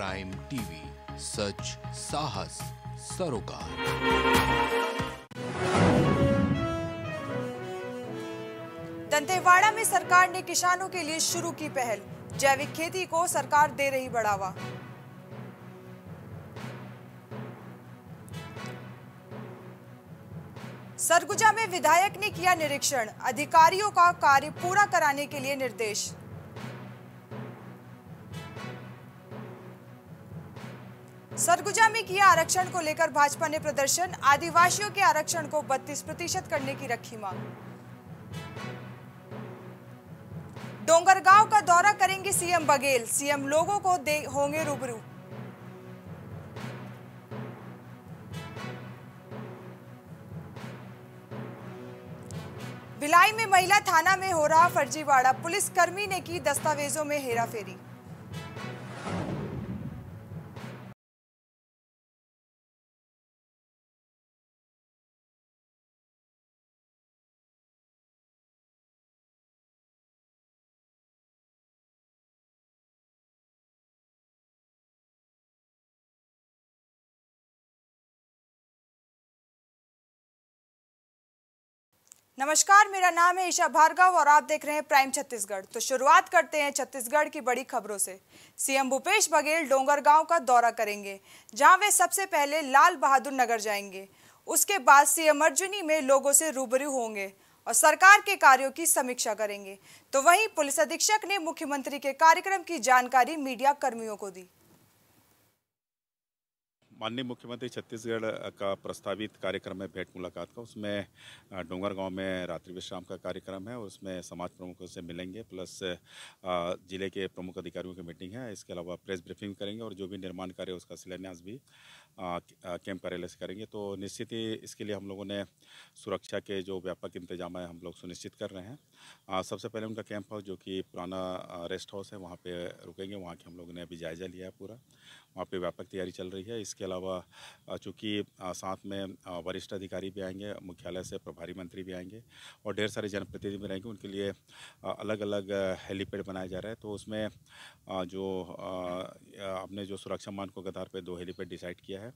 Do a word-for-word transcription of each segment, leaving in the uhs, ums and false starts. Prime TV, सच साहस सरोकार। दंतेवाड़ा में सरकार ने किसानों के लिए शुरू की पहल, जैविक खेती को सरकार दे रही बढ़ावा। सरगुजा में विधायक ने किया निरीक्षण, अधिकारियों का कार्य पूरा कराने के लिए निर्देश। सरगुजा में किया आरक्षण को लेकर भाजपा ने प्रदर्शन, आदिवासियों के आरक्षण को बत्तीस प्रतिशत करने की रखी मांग। डोंगरगांव का दौरा करेंगे सीएम बघेल, सीएम लोगों को दे होंगे रूबरू। भिलाई में महिला थाना में हो रहा फर्जीवाड़ा, पुलिसकर्मी ने की दस्तावेजों में हेराफेरी। नमस्कार, मेरा नाम है ईशा भार्गव और आप देख रहे हैं प्राइम छत्तीसगढ़। तो शुरुआत करते हैं छत्तीसगढ़ की बड़ी खबरों से। सीएम भूपेश बघेल डोंगरगांव का दौरा करेंगे, जहां वे सबसे पहले लाल बहादुर नगर जाएंगे। उसके बाद सीएम अर्जुनी में लोगों से रूबरू होंगे और सरकार के कार्यों की समीक्षा करेंगे। तो वहीं पुलिस अधीक्षक ने मुख्यमंत्री के कार्यक्रम की जानकारी मीडिया कर्मियों को दी। माननीय मुख्यमंत्री छत्तीसगढ़ का प्रस्तावित कार्यक्रम है भेंट मुलाकात का, उसमें डोंगरगांव में रात्रि विश्राम का कार्यक्रम है और उसमें समाज प्रमुखों से मिलेंगे, प्लस जिले के प्रमुख अधिकारियों की मीटिंग है। इसके अलावा प्रेस ब्रीफिंग करेंगे और जो भी निर्माण कार्य उसका शिलान्यास भी कैंप कार्यालय से करेंगे। तो निश्चित ही इसके लिए हम लोगों ने सुरक्षा के जो व्यापक इंतजाम है हम लोग सुनिश्चित कर रहे हैं। सबसे पहले उनका कैंप हाउस जो कि पुराना रेस्ट हाउस है वहाँ पर रुकेंगे, वहाँ के हम लोगों ने अभी जायजा लिया है, पूरा वहाँ पर व्यापक तैयारी चल रही है। इसके अलावा चूँकि साथ में वरिष्ठ अधिकारी भी आएंगे, मुख्यालय से प्रभारी मंत्री भी आएंगे और ढेर सारे जनप्रतिनिधि भी रहेंगे, उनके लिए अलग अलग हेलीपैड बनाया जा रहा है। तो उसमें जो आपने जो सुरक्षा मानकों के आधार पर दो हेलीपैड डिसाइड किया है,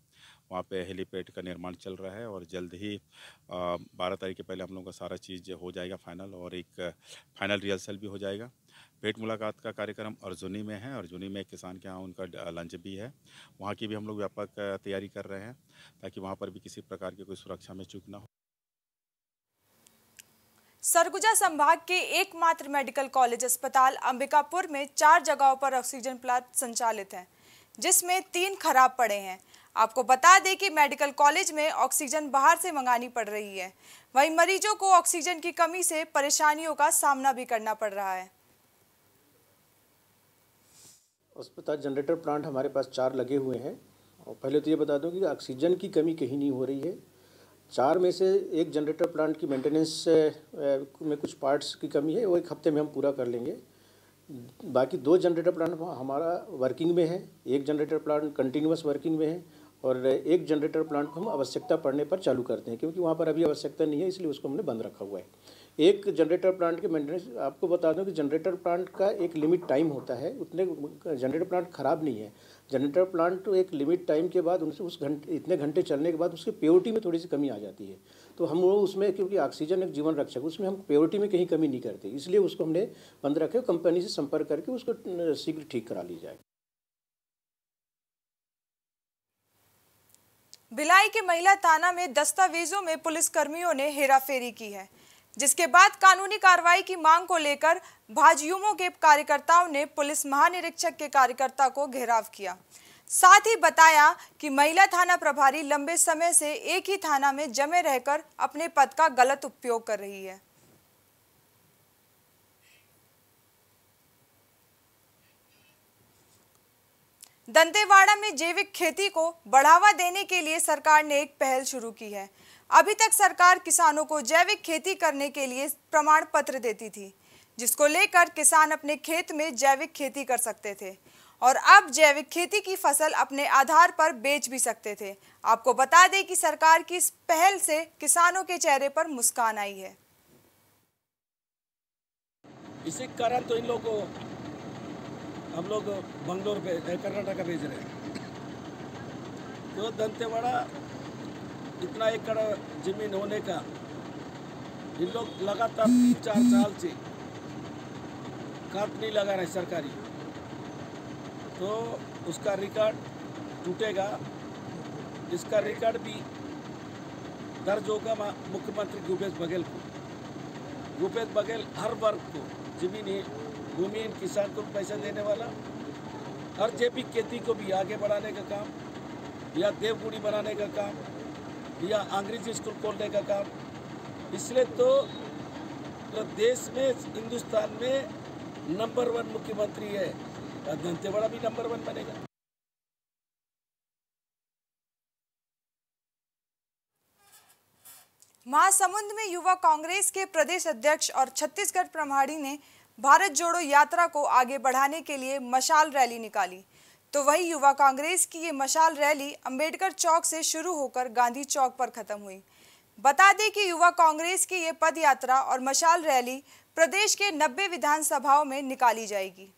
वहाँ पे हेलीपैड का निर्माण चल रहा है और जल्द ही बारह तारीख के पहले हम लोगों का सारा चीज़ हो जाएगा फाइनल और एक फाइनल रिहर्सल भी हो जाएगा। भेंट मुलाकात का कार्यक्रम अर्जुनी में है, अर्जुनी में किसान के यहाँ उनका लंच भी है, वहाँ की भी हम लोग व्यापक तैयारी कर रहे हैं ताकि वहाँ पर भी किसी प्रकार की कोई सुरक्षा में चूक ना हो। सरगुजा संभाग के एकमात्र मेडिकल कॉलेज अस्पताल अंबिकापुर में चार जगहों पर ऑक्सीजन प्लांट संचालित हैं, जिसमें तीन खराब पड़े हैं। आपको बता दें कि मेडिकल कॉलेज में ऑक्सीजन बाहर से मंगानी पड़ रही है, वहीं मरीजों को ऑक्सीजन की कमी से परेशानियों का सामना भी करना पड़ रहा है। अस्पताल जनरेटर प्लांट हमारे पास चार लगे हुए हैं और पहले तो ये बता दूं कि ऑक्सीजन की कमी कहीं नहीं हो रही है। चार में से एक जनरेटर प्लांट की मेंटेनेंस में कुछ पार्ट्स की कमी है, वो एक हफ्ते में हम पूरा कर लेंगे। बाकी दो जनरेटर प्लांट हमारा वर्किंग में है, एक जनरेटर प्लांट कंटिन्यूअस वर्किंग में है और एक जनरेटर प्लांट को हम आवश्यकता पड़ने पर चालू करते हैं, क्योंकि वहाँ पर अभी आवश्यकता नहीं है इसलिए उसको हमने बंद रखा हुआ है। एक जनरेटर प्लांट के मेंटेनेंस, आपको बता दूं कि जनरेटर प्लांट का एक लिमिट टाइम होता है, उतने जनरेटर प्लांट ख़राब नहीं है। जनरेटर प्लांट तो एक लिमिट टाइम के बाद उनसे उस घंटे इतने घंटे चलने के बाद उसकी प्योरिटी में थोड़ी सी कमी आ जाती है। तो हम वो उसमें, क्योंकि ऑक्सीजन एक जीवन रक्षक, उसमें हम प्योरिटी में कहीं कमी नहीं करते, इसलिए उसको हमने बंद रखे। कंपनी से संपर्क करके उसको शीघ्र ठीक करा ली जाए। भिलाई के महिला थाना में दस्तावेजों में पुलिसकर्मियों ने हेराफेरी की है, जिसके बाद कानूनी कार्रवाई की मांग को लेकर भाजयुमो के कार्यकर्ताओं ने पुलिस महानिरीक्षक के कार्यकर्ता को घेराव किया। साथ ही बताया कि महिला थाना प्रभारी लंबे समय से एक ही थाना में जमे रहकर अपने पद का गलत उपयोग कर रही है। दंतेवाड़ा में जैविक खेती को बढ़ावा देने के लिए सरकार ने एक पहल शुरू की है। अभी तक सरकार किसानों को जैविक खेती करने के लिए प्रमाण पत्र देती थी, जिसको लेकर किसान अपने खेत में जैविक खेती कर सकते थे और अब जैविक खेती की फसल अपने आधार पर बेच भी सकते थे। आपको बता दें कि सरकार की इस पहल से किसानों के चेहरे पर मुस्कान आई है। इसी कारण तो इन लोगों को हम लोग बंगलोर पे कर्नाटका भेज रहे हैं। तो दंतेवाड़ा इतना एकड़ जमीन होने का इन लोग लगातार तीन चार साल से काट नहीं लगा रहे सरकारी, तो उसका रिकॉर्ड टूटेगा। इसका रिकॉर्ड भी दर्ज होगा मुख्यमंत्री भूपेश बघेल को। भूपेश बघेल हर वर्ग को जमीनी भूमिहीन किसान को पैसा देने वाला और जैविक खेती को भी आगे बढ़ाने का काम या देवगुड़ी बनाने का काम या अंग्रेजी स्कूल खोलने का काम। इसलिए तो देश में हिंदुस्तान में नंबर वन मुख्यमंत्री है, दंतेवाड़ा भी नंबर वन बनेगा। महासमुंद में युवा कांग्रेस के प्रदेश अध्यक्ष और छत्तीसगढ़ प्रभारी ने भारत जोड़ो यात्रा को आगे बढ़ाने के लिए मशाल रैली निकाली। तो वही युवा कांग्रेस की ये मशाल रैली अंबेडकर चौक से शुरू होकर गांधी चौक पर खत्म हुई। बता दें कि युवा कांग्रेस की ये पद यात्रा और मशाल रैली प्रदेश के नब्बे विधानसभाओं में निकाली जाएगी।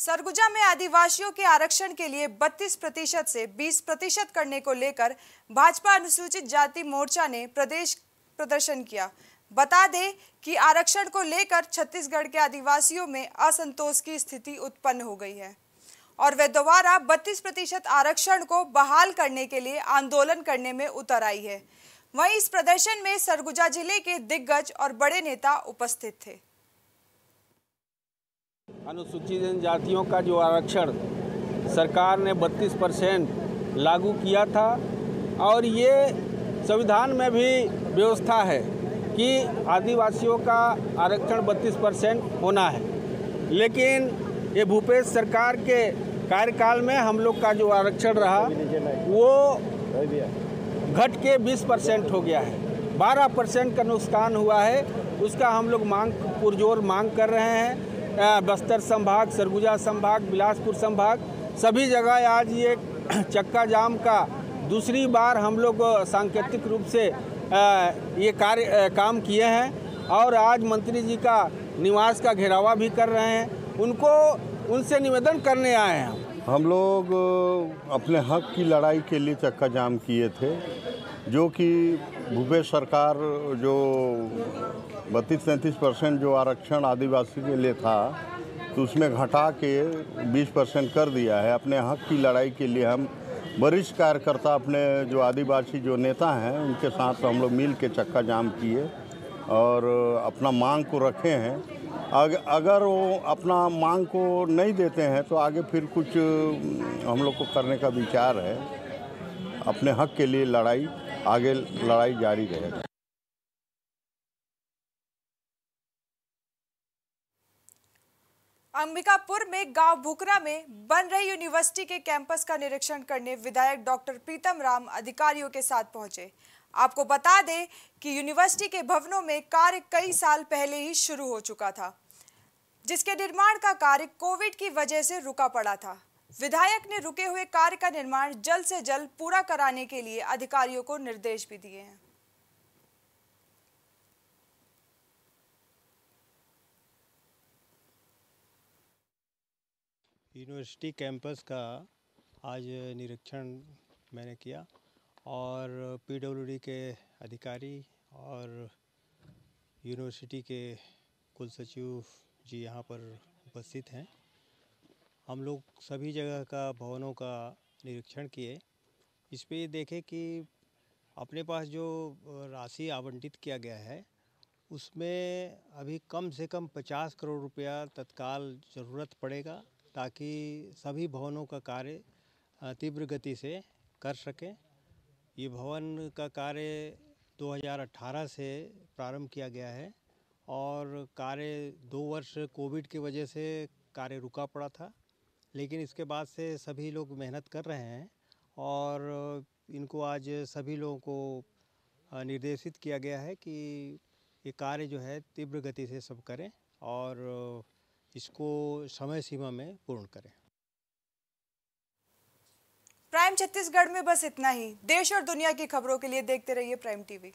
सरगुजा में आदिवासियों के आरक्षण के लिए बत्तीस प्रतिशत से बीस प्रतिशत करने को लेकर भाजपा अनुसूचित जाति मोर्चा ने प्रदेश प्रदर्शन किया। बता दें कि आरक्षण को लेकर छत्तीसगढ़ के आदिवासियों में असंतोष की स्थिति उत्पन्न हो गई है और वे दोबारा बत्तीस प्रतिशत आरक्षण को बहाल करने के लिए आंदोलन करने में उतर आई है। वहीं इस प्रदर्शन में सरगुजा जिले के दिग्गज और बड़े नेता उपस्थित थे। अनुसूचित जनजातियों का जो आरक्षण सरकार ने बत्तीस परसेंट लागू किया था और ये संविधान में भी व्यवस्था है कि आदिवासियों का आरक्षण बत्तीस परसेंट होना है, लेकिन ये भूपेश सरकार के कार्यकाल में हम लोग का जो आरक्षण रहा वो घट के बीस परसेंट हो गया है। बारह परसेंट का नुकसान हुआ है, उसका हम लोग मांग पुरजोर मांग कर रहे हैं। बस्तर संभाग, सरगुजा संभाग, बिलासपुर संभाग सभी जगह आज ये चक्का जाम का दूसरी बार हम लोग सांकेतिक रूप से ये कार्य काम किए हैं और आज मंत्री जी का निवास का घेरावा भी कर रहे हैं। उनको उनसे निवेदन करने आए हैं। हम लोग अपने हक की लड़ाई के लिए चक्का जाम किए थे, जो कि भूपेश सरकार जो बत्तीस तैंतीस परसेंट जो आरक्षण आदिवासी के लिए था तो उसमें घटा के बीस परसेंट कर दिया है। अपने हक की लड़ाई के लिए हम वरिष्ठ कार्यकर्ता अपने जो आदिवासी जो नेता हैं उनके साथ हम लोग मिल के चक्का जाम किए और अपना मांग को रखे हैं। अग, अगर वो अपना मांग को नहीं देते हैं तो आगे फिर कुछ हम लोग को करने का विचार है। अपने हक के लिए लड़ाई आगे लड़ाई जारी रहेगी। अंबिकापुर में गांव भुकरा में बन रही यूनिवर्सिटी के कैंपस का निरीक्षण करने विधायक डॉक्टर प्रीतम राम अधिकारियों के साथ पहुंचे। आपको बता दें कि यूनिवर्सिटी के भवनों में कार्य कई साल पहले ही शुरू हो चुका था, जिसके निर्माण का कार्य कोविड की वजह से रुका पड़ा था। विधायक ने रुके हुए कार्य का निर्माण जल्द से जल्द पूरा कराने के लिए अधिकारियों को निर्देश भी दिए हैं। यूनिवर्सिटी कैंपस का आज निरीक्षण मैंने किया और पीडब्ल्यूडी के अधिकारी और यूनिवर्सिटी के कुलसचिव जी यहाँ पर उपस्थित हैं। हम लोग सभी जगह का भवनों का निरीक्षण किए। इस पर देखें कि अपने पास जो राशि आवंटित किया गया है उसमें अभी कम से कम पचास करोड़ रुपया तत्काल ज़रूरत पड़ेगा ताकि सभी भवनों का कार्य तीव्र गति से कर सकें। ये भवन का कार्य दो हज़ार अठारह से प्रारंभ किया गया है और कार्य दो वर्ष कोविड की वजह से कार्य रुका पड़ा था, लेकिन इसके बाद से सभी लोग मेहनत कर रहे हैं और इनको आज सभी लोगों को निर्देशित किया गया है कि ये कार्य जो है तीव्र गति से सब करें और इसको समय सीमा में पूर्ण करें। प्राइम छत्तीसगढ़ में बस इतना ही। देश और दुनिया की खबरों के लिए देखते रहिए प्राइम टीवी।